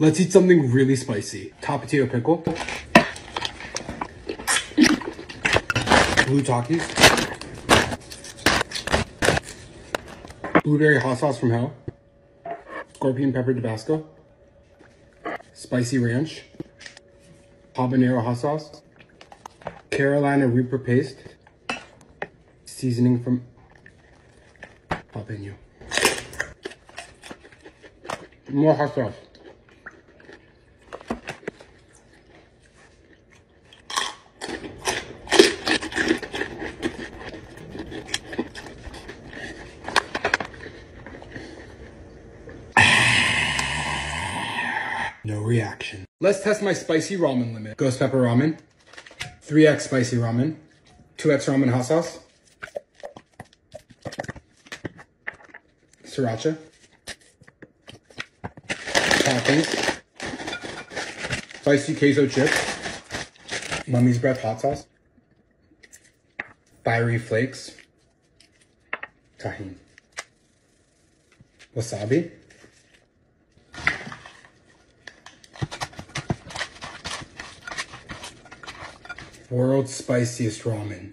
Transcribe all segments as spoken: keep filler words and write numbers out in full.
Let's eat something really spicy. Tapatio pickle. Blue Takis. Blueberry hot sauce from hell. Scorpion pepper Tabasco. Spicy ranch. Habanero hot sauce. Carolina Reaper paste. Seasoning from jalapeno. More hot sauce. No reaction. Let's test my spicy ramen limit. Ghost pepper ramen, three X spicy ramen, two X ramen hot sauce, sriracha, toppings, spicy queso chips, mummy's breath hot sauce, fiery flakes, tahini, wasabi, world's spiciest ramen.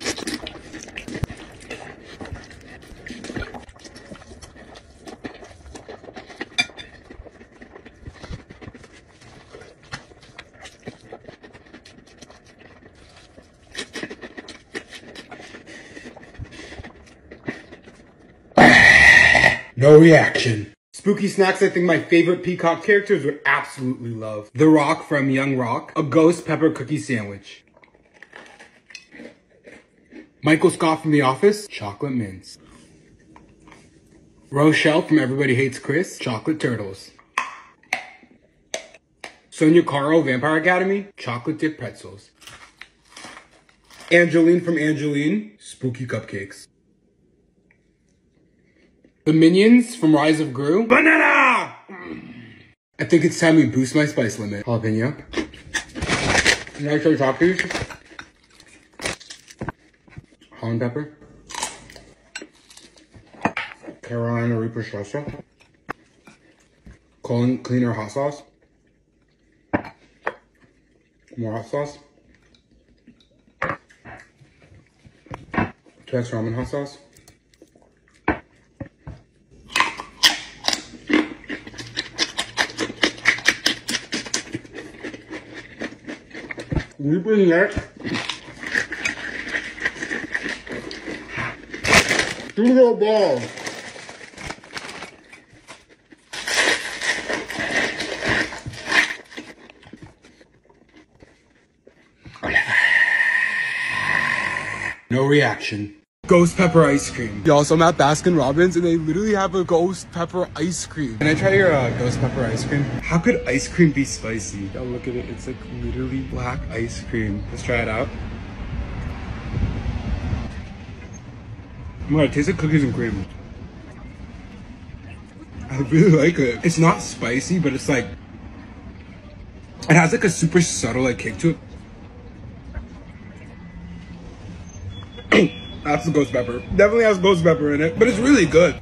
No reaction. Spooky snacks, I think my favorite Peacock characters would absolutely love. The Rock from Young Rock, a ghost pepper cookie sandwich. Michael Scott from The Office, chocolate mints. Rochelle from Everybody Hates Chris, chocolate turtles. Sonia Caro, Vampire Academy, chocolate dipped pretzels. Angeline from Angeline, spooky cupcakes. The Minions from Rise of Gru, banana! I think it's time we boost my spice limit. Jalapeno. Nacho Takis. Holland pepper, Carolina Reaper salsa, colon cleaner hot sauce, more hot sauce, two X ramen hot sauce, Reaper neck. Doodle balls. No reaction. Ghost pepper ice cream. Y'all, so I'm at Baskin Robbins and they literally have a ghost pepper ice cream. Can I try your uh, ghost pepper ice cream? How could ice cream be spicy? Y'all look at it, it's like literally black ice cream. Let's try it out. Oh my god, it tastes like cookies and cream. I really like it. It's not spicy, but it's like... it has like a super subtle like kick to it. That's the ghost pepper. Definitely has ghost pepper in it, but it's really good.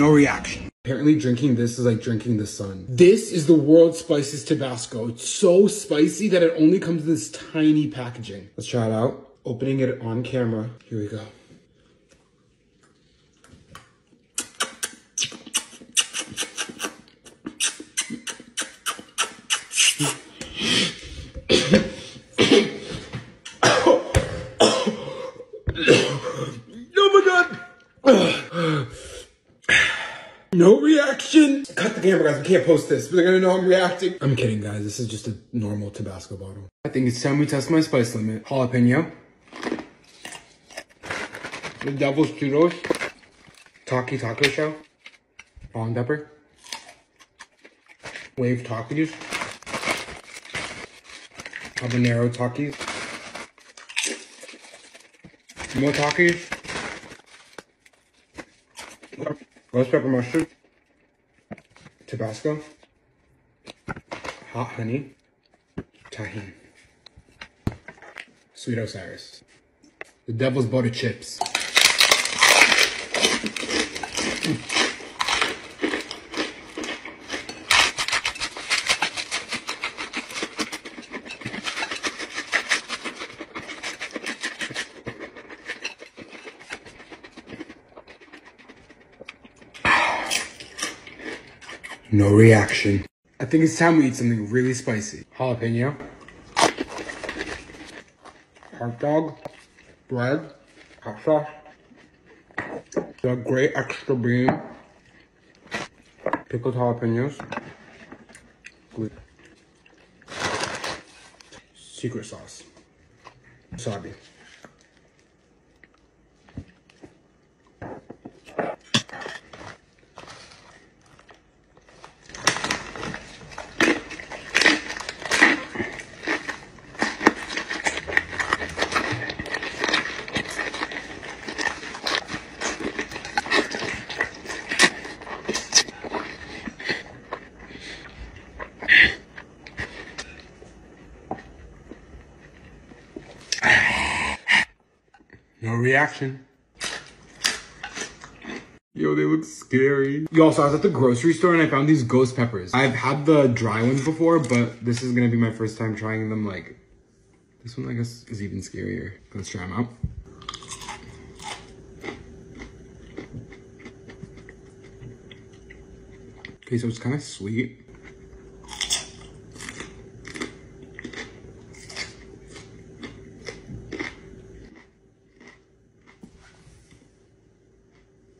No reaction. Apparently drinking this is like drinking the sun. This is the world's spiciest Tabasco. It's so spicy that it only comes in this tiny packaging. Let's try it out. Opening it on camera. Here we go. Oh my god! No reaction! Cut the camera, guys. We can't post this. They're gonna know I'm reacting. I'm kidding, guys. This is just a normal Tabasco bottle. I think it's time we test my spice limit. Jalapeno. The Devil's Churros, Taki Taco Shell, Long Pepper, Wave Takis, Habanero Takis, More Takis, Ghost Pepper Mustard, Tabasco, Hot Honey, Tahini, Sweet Osiris, The Devil's Butter Chips. No reaction. I think it's time we eat something really spicy. Jalapeno. Hot dog. Bread. Hot sauce. The great extra bean. Pickled jalapenos. Secret sauce. Wasabi. No reaction. Yo, they look scary. Yo, so I was at the grocery store and I found these ghost peppers. I've had the dry ones before, but this is gonna be my first time trying them. Like, this one I guess is even scarier. Let's try them out. Okay, so it's kind of sweet.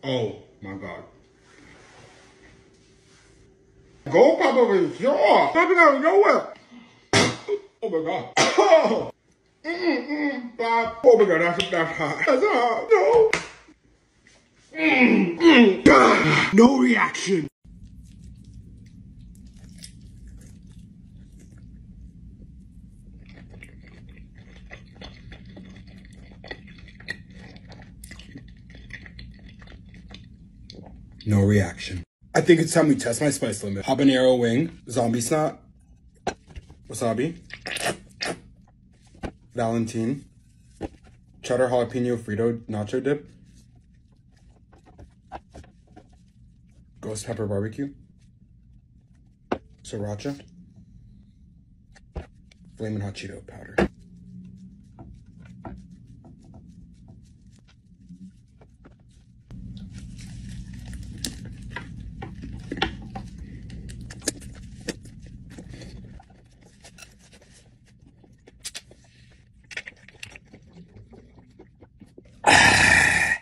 Oh my God. Ghost pepper is sure. Popping out of nowhere. Oh my God. Oh. Mm-mm-mm. Bob. Oh my God, that's, that's hot. That's hot. No. Mm-mm. No reaction. No reaction. I think it's time we test my spice limit. Habanero wing, zombie snot, wasabi, Valentine, cheddar jalapeno frito nacho dip, ghost pepper barbecue, sriracha, flamin' hot Cheeto powder.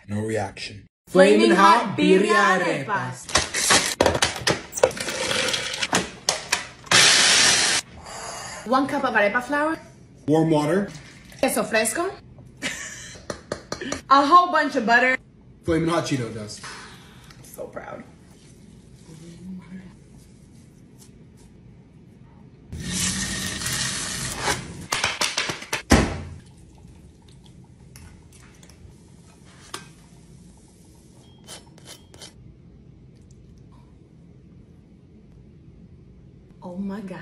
No reaction. Flaming hot birria arepas. One cup of arepa flour. Warm water. Queso fresco. A whole bunch of butter. Flaming hot Cheeto dust. I'm so proud. Oh my God.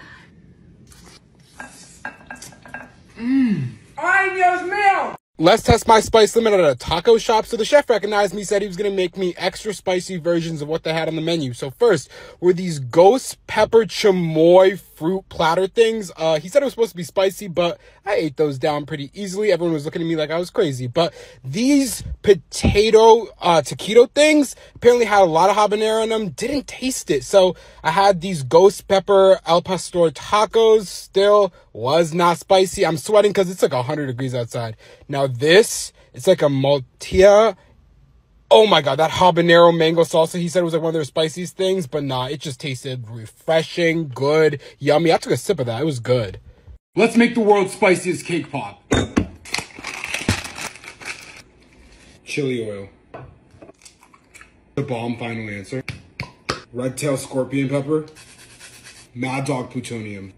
Mmm. Onions, meal! Let's test my spice limit at a taco shop. So the chef recognized me, said he was going to make me extra spicy versions of what they had on the menu. So first were these ghost pepper chamoy fruit platter things. Uh, he said it was supposed to be spicy, but I ate those down pretty easily. Everyone was looking at me like I was crazy. But these potato uh, taquito things apparently had a lot of habanero in them. Didn't taste it. So I had these ghost pepper al pastor tacos. Still was not spicy. I'm sweating because it's like one hundred degrees outside. Now this, it's like a maltilla. Oh my God, that habanero mango salsa, he said it was like one of their spiciest things, but nah, it just tasted refreshing, good, yummy. I took a sip of that, it was good. Let's make the world's spiciest cake pop. Chili oil. The bomb final answer. Red tail scorpion pepper. Mad dog plutonium.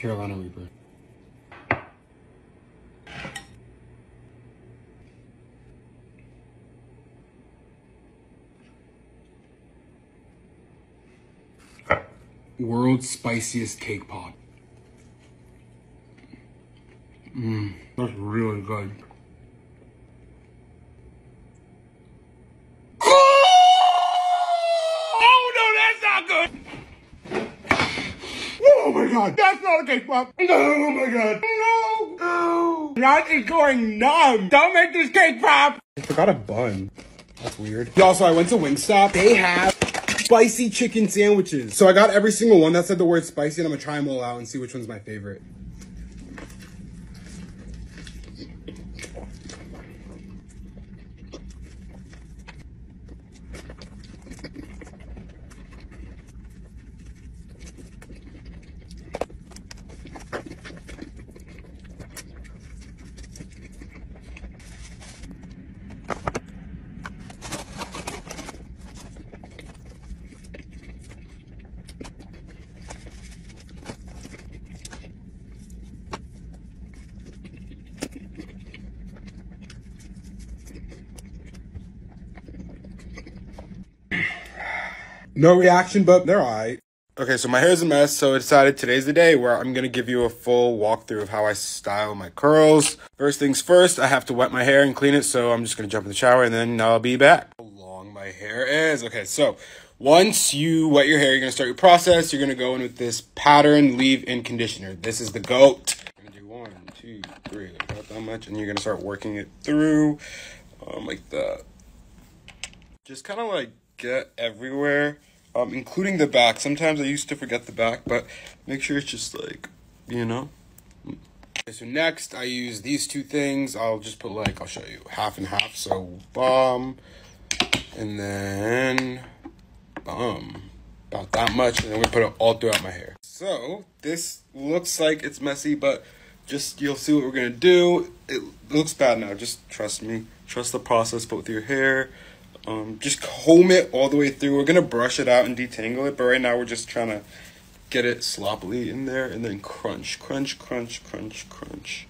Carolina Reaper. World's spiciest cake pop. Mmm, that's really good. Oh no, that's not good. Oh my god, that's not a cake pop. Oh my god. No. Oh. That is going numb. Don't make this cake pop. I forgot a bun. That's weird. Y'all, so I went to Wingstop. They have spicy chicken sandwiches. So I got every single one that said the word spicy, and I'm gonna try them all out and see which one's my favorite. No reaction, but they're all right. Okay, so my hair's a mess, so I decided today's the day where I'm gonna give you a full walkthrough of how I style my curls. First things first, I have to wet my hair and clean it, so I'm just gonna jump in the shower and then I'll be back. How long my hair is. Okay, so once you wet your hair, you're gonna start your process. You're gonna go in with this pattern leave-in conditioner. This is the GOAT. I'm gonna do one, two, three, about that much, and you're gonna start working it through um, like that. Just kind of like get everywhere. Um, including the back. Sometimes I used to forget the back, but make sure it's just like, you know. Okay, so next I use these two things. I'll just put like, I'll show you half and half. So bum, and then bum, about that much. And then we put it all throughout my hair. So this looks like it's messy, but just you'll see what we're gonna do. It looks bad now. Just trust me. Trust the process, but with your hair. Um, just comb it all the way through. We're gonna brush it out and detangle it, but right now we're just trying to get it sloppily in there and then crunch, crunch, crunch, crunch, crunch.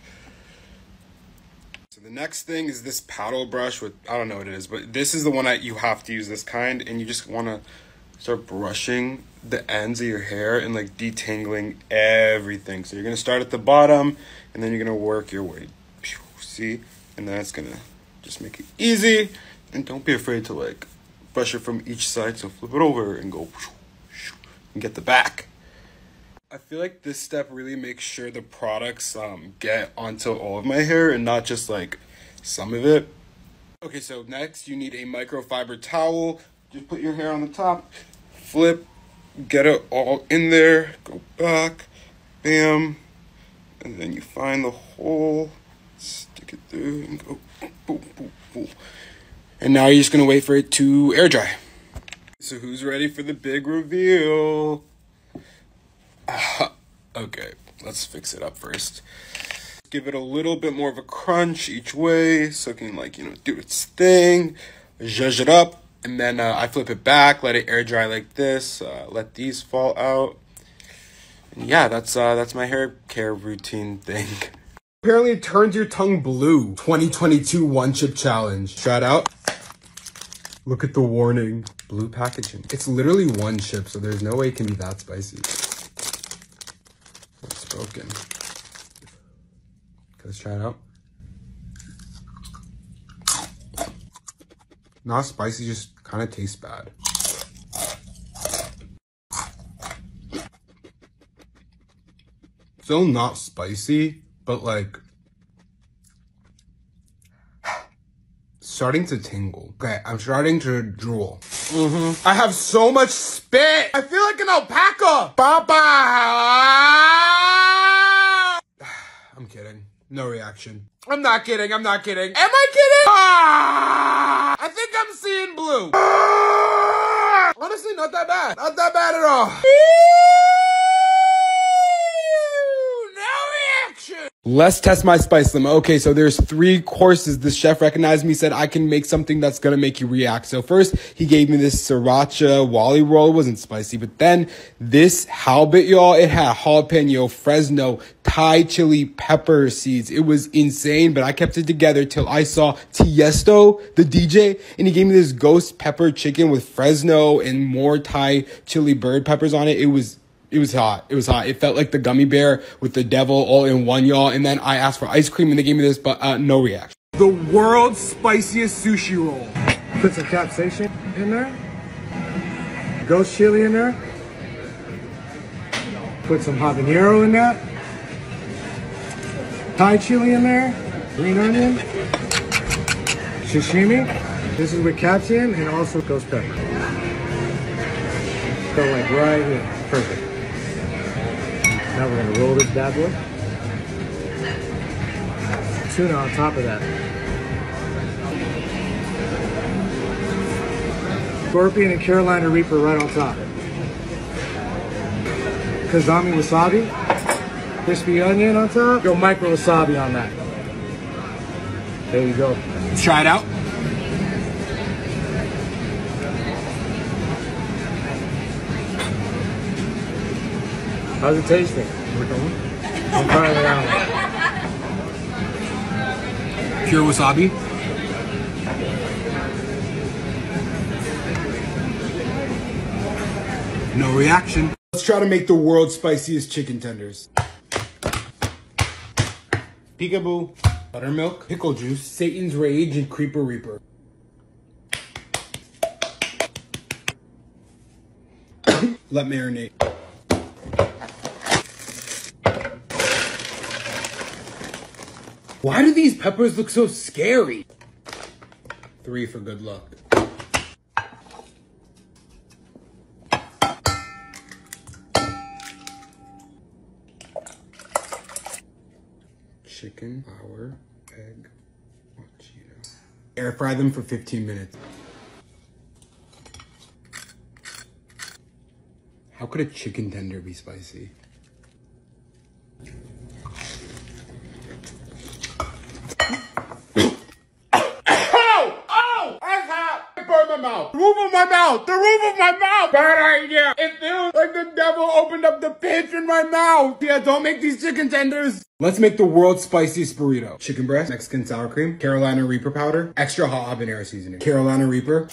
So the next thing is this paddle brush with, I don't know what it is, but this is the one that you have to use, this kind, and you just wanna start brushing the ends of your hair and like detangling everything. So you're gonna start at the bottom and then you're gonna work your way, see? And then it's gonna just make it easy. And don't be afraid to like brush it from each side, so flip it over and go and get the back. I feel like this step really makes sure the products um, get onto all of my hair and not just like some of it. Okay, so next you need a microfiber towel. Just put your hair on the top, flip, get it all in there, go back, bam, and then you find the hole, stick it through and go boom, boom, boom. And now you're just gonna wait for it to air dry. So who's ready for the big reveal? Uh, okay, let's fix it up first. Give it a little bit more of a crunch each way so it can like, you know, do its thing. Zhuzh it up, and then uh, I flip it back, let it air dry like this, uh, let these fall out. And yeah, that's, uh, that's my hair care routine thing. Apparently it turns your tongue blue. twenty twenty-two One Chip Challenge. Shout out. Look at the warning. Blue packaging. It's literally one chip, so there's no way it can be that spicy. Well spoken. Let's try it out. Not spicy, just kind of tastes bad. Still not spicy, but like, starting to tingle. Okay, I'm starting to drool. Mm-hmm. I have so much spit. I feel like an alpaca. Papa. I'm kidding. No reaction. I'm not kidding. I'm not kidding. Am I kidding? Ah, I think I'm seeing blue. Ah, honestly, not that bad. Not that bad at all. Let's test my spice limit. Okay, so there's three courses. This chef recognized me, said I can make something that's gonna make you react. So first, he gave me this sriracha Wally roll. It wasn't spicy, but then this halibut, y'all, it had jalapeno, Fresno, Thai chili, pepper seeds. It was insane, but I kept it together till I saw Tiesto, the D J, and he gave me this ghost pepper chicken with Fresno and more Thai chili bird peppers on it. It was It was hot. It was hot. It felt like the gummy bear with the devil all in one, y'all. And then I asked for ice cream and they gave me this, but uh, no reaction. The world's spiciest sushi roll. Put some capsaicin in there. ghost chili in there. Put some habanero in that. Thai chili in there. Green onion. Sashimi. This is with capsaicin and also ghost pepper. So like right in. Perfect. Now we're gonna roll this bad boy. Tuna on top of that. Scorpion and Carolina Reaper right on top. Kazami wasabi. Crispy onion on top. Go micro wasabi on that. There you go. Try it out. How's it tasting? We're going. I'm trying it out. Pure wasabi. No reaction. Let's try to make the world's spiciest chicken tenders. Peekaboo, buttermilk, pickle juice, Satan's Rage, and Creeper Reaper. Let marinate. Why do these peppers look so scary? Three for good luck. Chicken, flour, egg, guacamole. Air fry them for fifteen minutes. How could a chicken tender be spicy? Mouth. The roof of my mouth. The roof of my mouth. Bad idea. It feels like the devil opened up the pitch in my mouth. Yeah, don't make these chicken tenders. Let's make the world's spiciest burrito. Chicken breast, Mexican sour cream, Carolina Reaper powder, extra hot habanero seasoning, Carolina Reaper,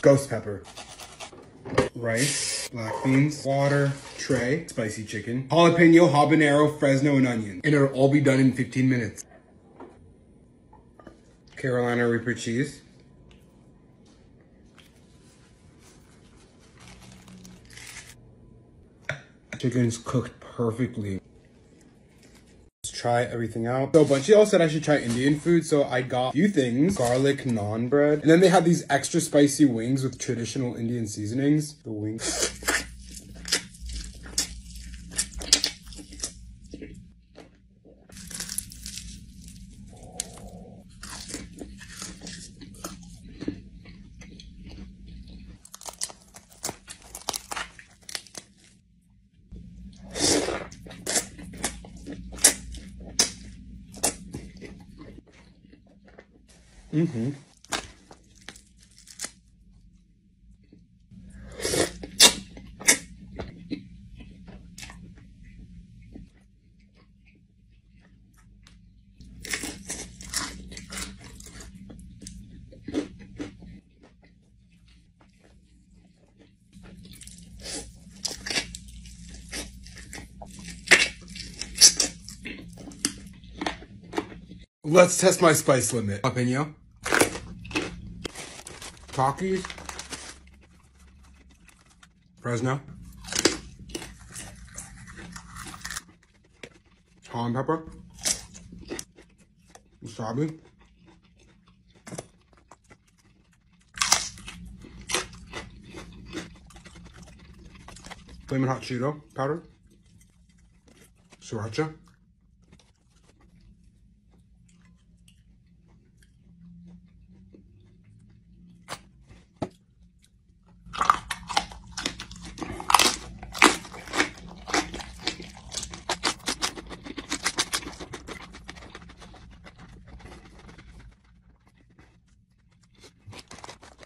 ghost pepper, rice, black beans, water, tray, spicy chicken, jalapeno, habanero, Fresno, and onion. And it'll all be done in fifteen minutes. Carolina Reaper cheese. Chicken's cooked perfectly. Let's try everything out. So Bunchie said I should try Indian food, so I got a few things. Garlic naan bread. And then they have these extra spicy wings with traditional Indian seasonings. The wings. Mm-hmm. Let's test my spice limit. Jalapeno. Takis, Fresno, Hot pepper, wasabi, flaming hot Cheeto powder, sriracha.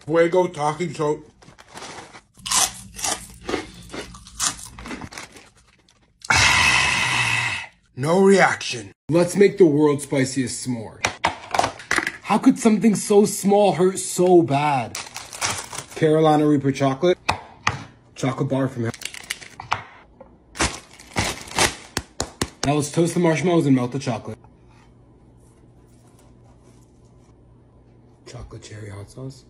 Fuego talking so no reaction. Let's make the world's spiciest s'more. How could something so small hurt so bad? Carolina Reaper chocolate. Chocolate bar from him. Now let's toast the marshmallows and melt the chocolate. Chocolate cherry hot sauce.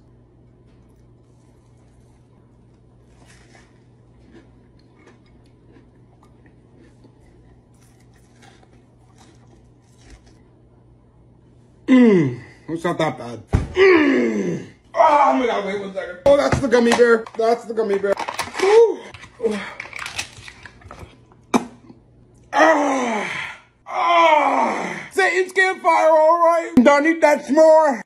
Mmm, it's not that bad. Mmm. Oh, I gotta wait one second. Oh, that's the gummy bear. That's the gummy bear. Ooh. Ah. Ah. Satan's campfire, all right. Don't eat that s'more.